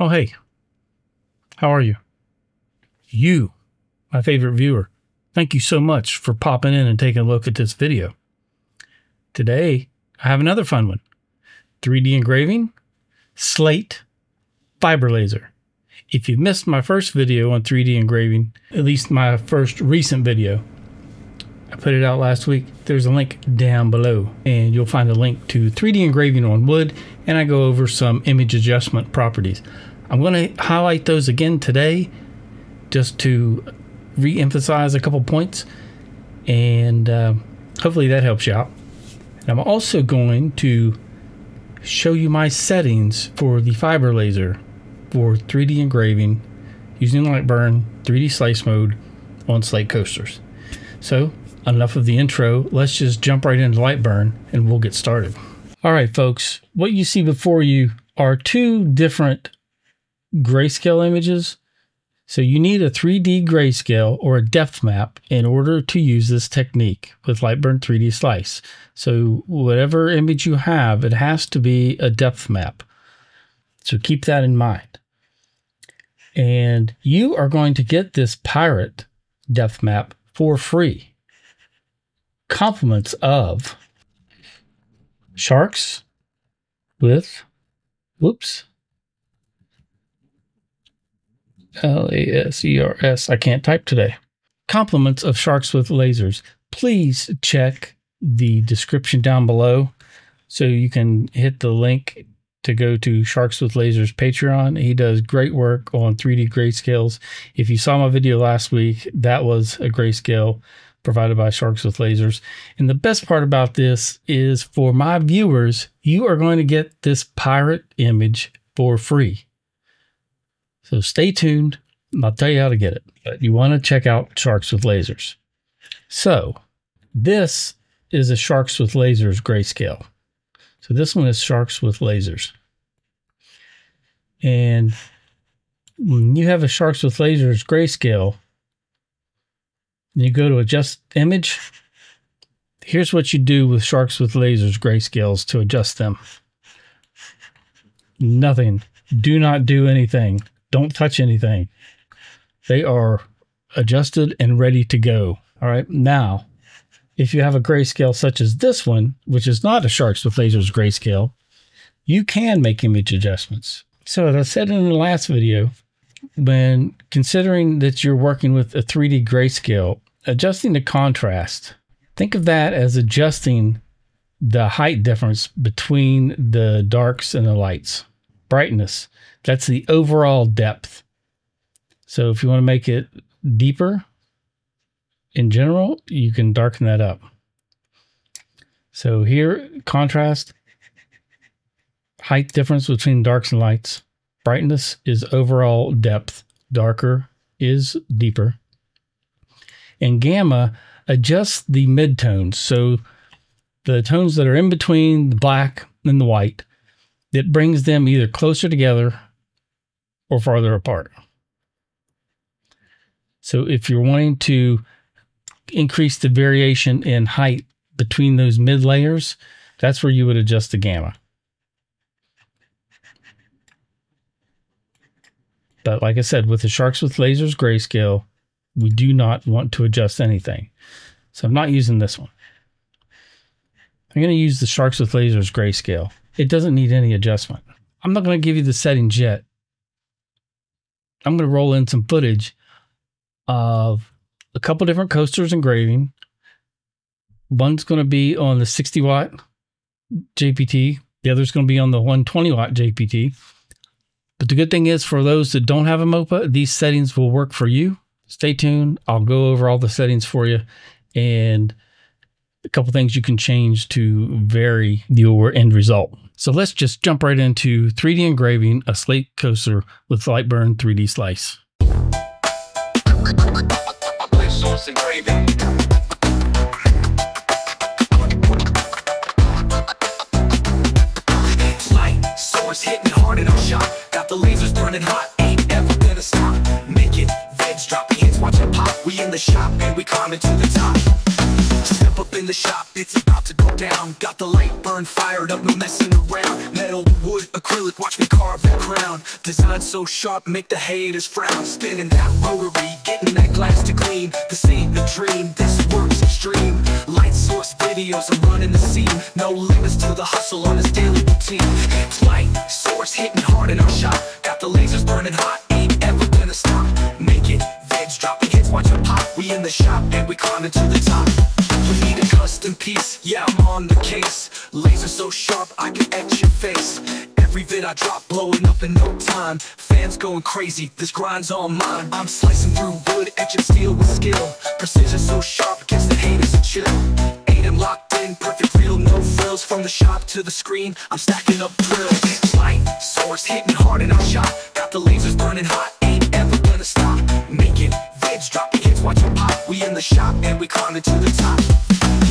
Oh, hey. How are you? You, my favorite viewer. Thank you so much for popping in and taking a look at this video. Today, I have another fun one. 3D engraving, slate, fiber laser. If you missed my first video on 3D engraving, at least my first recent video, I put it out last week. There's a link down below and you'll find a link to 3D engraving on wood, and I go over some image adjustment properties. I'm going to highlight those again today just to re-emphasize a couple points, and hopefully that helps you out. And I'm also going to show you my settings for the fiber laser for 3D engraving using LightBurn 3D slice mode on slate coasters. So enough of the intro, let's just jump right into LightBurn and we'll get started. All right, folks, what you see before you are two different grayscale images. So you need a 3D grayscale or a depth map in order to use this technique with LightBurn 3D Slice. So whatever image you have, it has to be a depth map. So keep that in mind. And you are going to get this pirate depth map for free. Compliments of Sharks with Lasers. I can't type today. Compliments of Sharks with Lasers. Please check the description down below so you can hit the link to go to Sharks with Lasers Patreon. He does great work on 3D grayscales. If you saw my video last week, that was a grayscale provided by Sharks with Lasers. And the best part about this is, for my viewers, you are going to get this pirate image for free. So stay tuned, and I'll tell you how to get it. But you want to check out Sharks with Lasers. So this is a Sharks with Lasers grayscale. So this one is Sharks with Lasers. And when you have a Sharks with Lasers grayscale, and you go to adjust image, here's what you do with Sharks with Lasers grayscales to adjust them. Nothing. Do not do anything. Don't touch anything. They are adjusted and ready to go. All right. Now, if you have a grayscale such as this one, which is not a Sharks with Lasers grayscale, you can make image adjustments. So as I said in the last video, when considering that you're working with a 3D grayscale, adjusting the contrast, think of that as adjusting the height difference between the darks and the lights. Brightness, that's the overall depth. So if you want to make it deeper in general, you can darken that up. So here, contrast, height difference between darks and lights. Brightness is overall depth. Darker is deeper. And gamma adjusts the midtones. So the tones that are in between the black and the white, it brings them either closer together or farther apart. So if you're wanting to increase the variation in height between those mid layers, that's where you would adjust the gamma. But like I said, with the Sharks with Lasers grayscale, we do not want to adjust anything. So I'm not using this one. I'm going to use the Sharks with Lasers grayscale. It doesn't need any adjustment. I'm not going to give you the settings yet. I'm going to roll in some footage of a couple different coasters engraving. One's going to be on the 60 watt JPT. The other's going to be on the 120 watt JPT. But the good thing is, for those that don't have a MOPA, these settings will work for you. Stay tuned. I'll go over all the settings for you, and a couple things you can change to vary your end result. So let's just jump right into 3D engraving a slate coaster with LightBurn 3D Slice. Light source hitting hard in our shot. Got the lasers burning hot. Ain't ever gonna stop. Make it, veg drop the hits, watch it pop. We in the shop and we climbing to the top. Step up in the shop, it's about to go down. Got the LightBurn fired up, no messing around. Metal to wood, acrylic, watch me carve that crown. Design so sharp, make the haters frown. Spinning that rotary, getting that glass to gleam. This ain't a dream, this work's extreme. Light source videos, I'm running the scene. No limits to the hustle on this daily routine. It's light source hitting hard in our shop. Got the lasers burning hot, ain't ever gonna stop. Make it, veg, dropping hits, watch it pop. We in the shop and we climbing to the top. We need a custom piece, yeah, I'm on the case. Laser so sharp, I can etch your face. Every vid I drop, blowing up in no time. Fans going crazy, this grind's on mine. I'm slicing through wood, etching steel with skill. Precision so sharp, gets the haters to chill. Ain't them locked in, perfect reel, no frills. From the shop to the screen, I'm stacking up drills. Light source hitting hard in our shot. Got the lasers burning hot, ain't ever gonna stop. Making vids, dropping hits, watch it pop. We in the shop and we climbing to the top.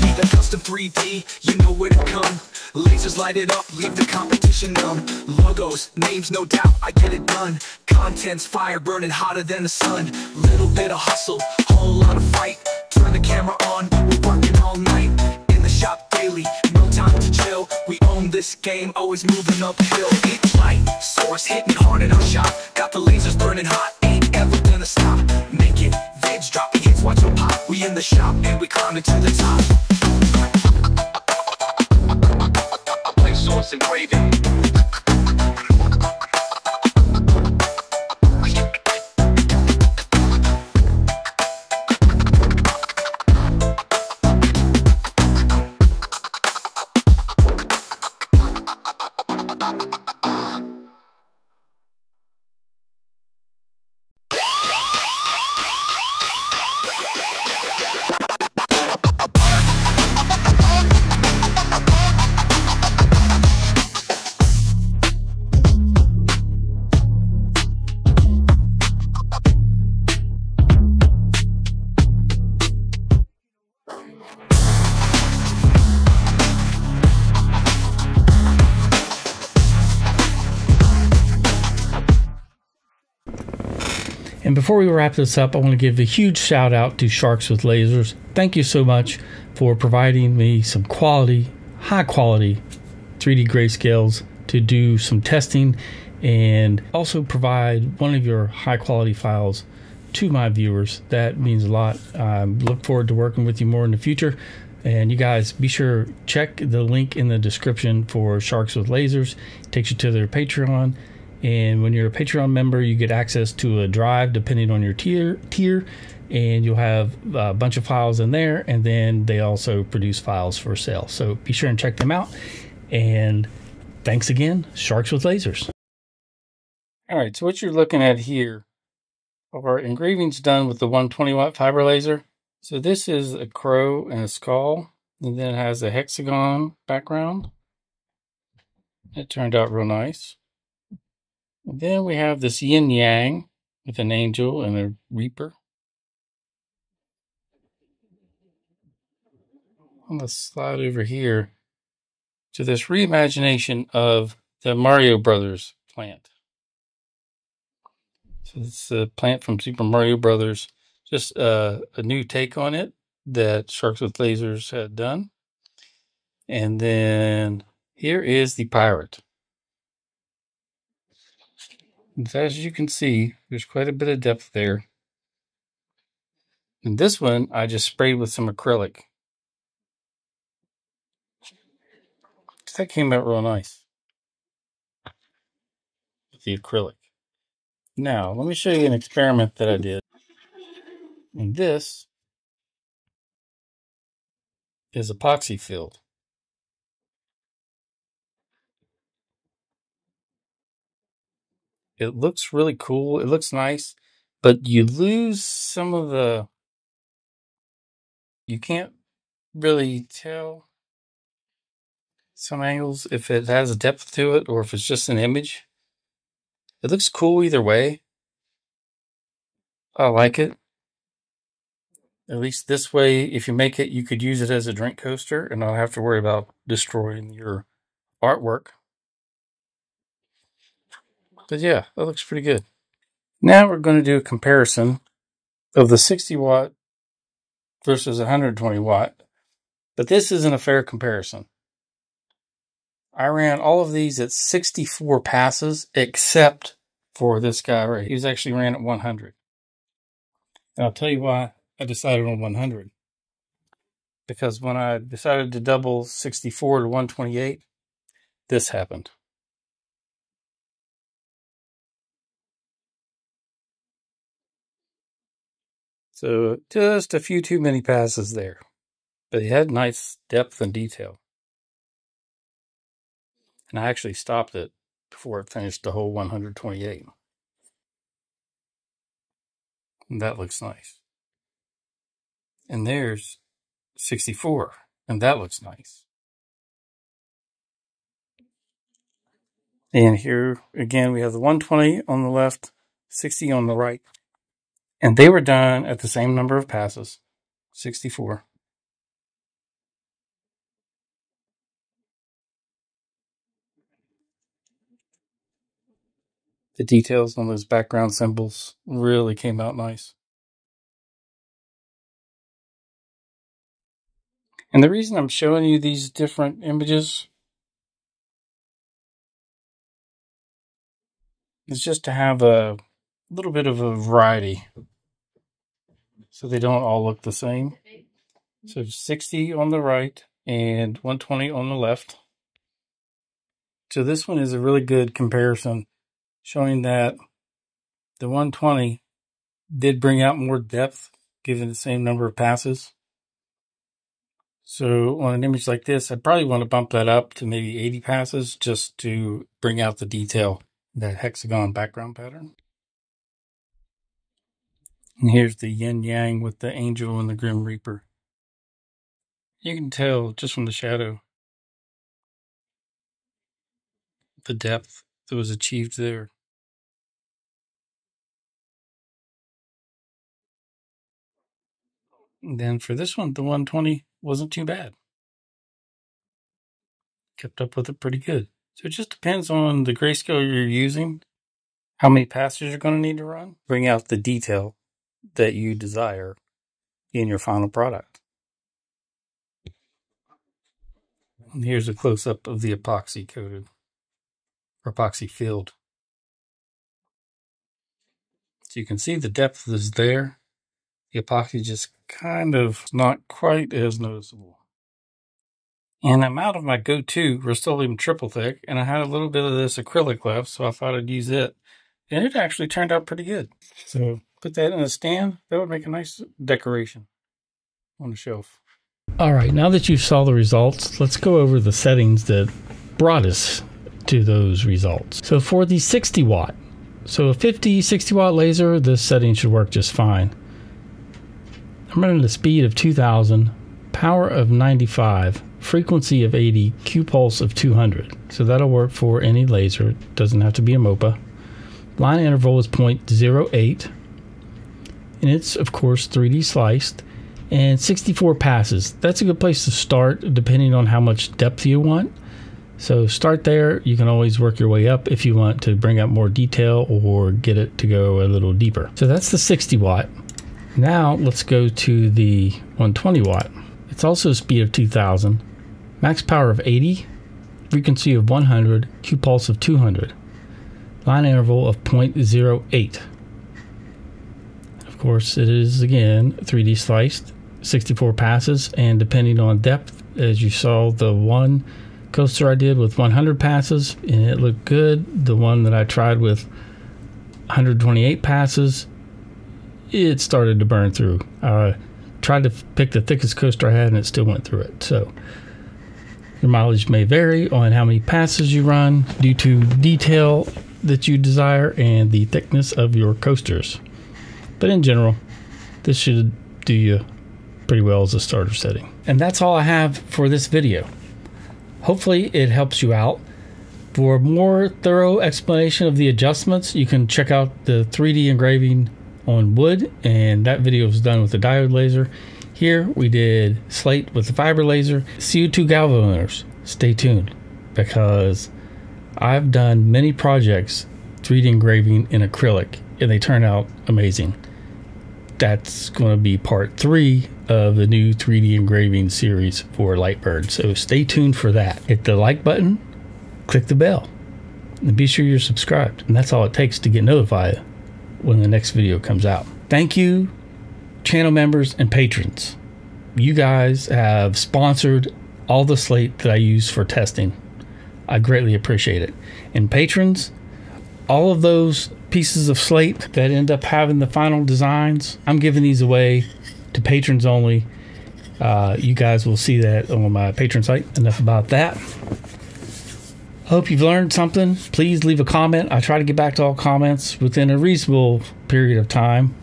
Need a custom 3D, you know where to come. Lasers light it up, leave the competition numb. Logos, names, no doubt, I get it done. Content's fire, burning hotter than the sun. Little bit of hustle, whole lot of fight. Turn the camera on, we're working all night. In the shop daily, no time to chill. We own this game, always moving uphill. It's light, source hitting hard in our shop. Got the lasers burning hot, ain't ever gonna stop. Make it, vids, dropping hits, watch them pop. We in the shop and we climbing to the top. Source engraving. And before we wrap this up, I want to give a huge shout out to Sharks with Lasers. Thank you so much for providing me some quality, high quality 3D grayscales to do some testing and also provide one of your high quality files to my viewers. That means a lot. I look forward to working with you more in the future. And you guys, be sure to check the link in the description for Sharks with Lasers. It takes you to their Patreon. And when you're a Patreon member, you get access to a drive depending on your tier, and you'll have a bunch of files in there. And then they also produce files for sale. So be sure and check them out. And thanks again, Sharks with Lasers. All right, so what you're looking at here are engravings done with the 120 watt fiber laser. So this is a crow and a skull, and then it has a hexagon background. It turned out real nice. And then we have this yin yang with an angel and a reaper. Let's slide over here to this reimagination of the Mario Brothers plant. So it's a plant from Super Mario Brothers. Just a new take on it that Sharks with Lasers had done. And then here is the pirate. As you can see, there's quite a bit of depth there. And this one, I just sprayed with some acrylic. That came out real nice. With the acrylic. Now, let me show you an experiment that I did. And this is epoxy filled. It looks really cool. It looks nice, but you lose some of the, you can't really tell some angles if it has a depth to it or if it's just an image. It looks cool either way. I like it. At least this way, if you make it, you could use it as a drink coaster and not have to worry about destroying your artwork. But yeah, that looks pretty good. Now we're going to do a comparison of the 60 watt versus 120 watt. But this isn't a fair comparison. I ran all of these at 64 passes, except for this guy right here. He was actually ran at 100. And I'll tell you why I decided on 100. Because when I decided to double 64 to 128, this happened. So just a few too many passes there. But he had nice depth and detail. And I actually stopped it before it finished the whole 128. And that looks nice. And there's 64. And that looks nice. And here again, we have the 120 on the left, 60 on the right. And they were done at the same number of passes, 64. The details on those background symbols really came out nice. And the reason I'm showing you these different images is just to have a little bit of a variety so they don't all look the same. So 60 on the right and 120 on the left. So this one is a really good comparison, showing that the 120 did bring out more depth given the same number of passes. So on an image like this, I'd probably want to bump that up to maybe 80 passes just to bring out the detail, that hexagon background pattern. And here's the yin yang with the angel and the grim reaper. You can tell just from the shadow the depth that was achieved there. And then for this one, the 120 wasn't too bad. Kept up with it pretty good. So it just depends on the grayscale you're using, how many passes you're going to need to run, bring out the detail that you desire in your final product. And here's a close-up of the epoxy coated, or epoxy filled. So you can see the depth is there. The epoxy just kind of not quite as noticeable. And I'm out of my go-to Rustoleum triple thick, and I had a little bit of this acrylic left, so I thought I'd use it. And it actually turned out pretty good. So put that in a stand. That would make a nice decoration on the shelf. All right, now that you saw the results, let's go over the settings that brought us to those results. So for the 60 watt, so a 50, 60 watt laser, this setting should work just fine. I'm running the speed of 2000, power of 95, frequency of 80, Q pulse of 200. So that'll work for any laser. It doesn't have to be a MOPA. Line interval is 0.08, and it's of course 3D sliced, and 64 passes. That's a good place to start depending on how much depth you want. So start there. You can always work your way up if you want to bring up more detail or get it to go a little deeper. So that's the 60 watt. Now let's go to the 120 watt. It's also a speed of 2000, max power of 80, frequency of 100, Q pulse of 200, line interval of 0.08. Of course, it is again 3D sliced, 64 passes, and depending on depth, as you saw, the one coaster I did with 100 passes and it looked good. The one that I tried with 128 passes, it started to burn through. I tried to pick the thickest coaster I had and it still went through it. So your mileage may vary on how many passes you run due to detail that you desire and the thickness of your coasters. But in general, this should do you pretty well as a starter setting. And that's all I have for this video. Hopefully it helps you out. For a more thorough explanation of the adjustments, you can check out the 3D engraving on wood, and that video was done with the diode laser. Here we did slate with the fiber laser. CO2 Galvo owners, stay tuned, because I've done many projects 3D engraving in acrylic and they turn out amazing. That's going to be part 3 of the new 3D engraving series for LightBurn, so stay tuned for that. Hit the like button, click the bell and be sure you're subscribed. And that's all it takes to get notified when the next video comes out. Thank you, channel members and patrons. You guys have sponsored all the slate that I use for testing. I greatly appreciate it. And patrons, all of those pieces of slate that end up having the final designs, I'm giving these away to patrons only. You guys will see that on my Patreon site. Enough about that. Hope you've learned something. Please leave a comment. I try to get back to all comments within a reasonable period of time.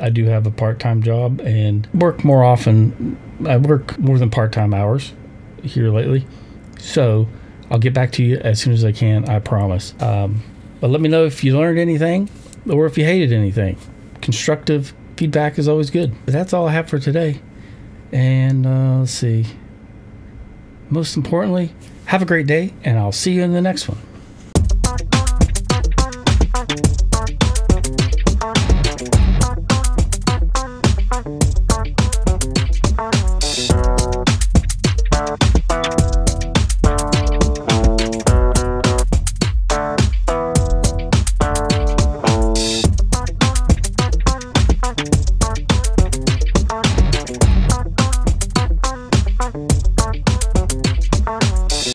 I do have a part-time job and work more often. I work more than part-time hours here lately. So I'll get back to you as soon as I can, I promise. But let me know if you learned anything or if you hated anything. Constructive feedback is always good. But that's all I have for today. And let's see. Most importantly, have a great day, and I'll see you in the next one.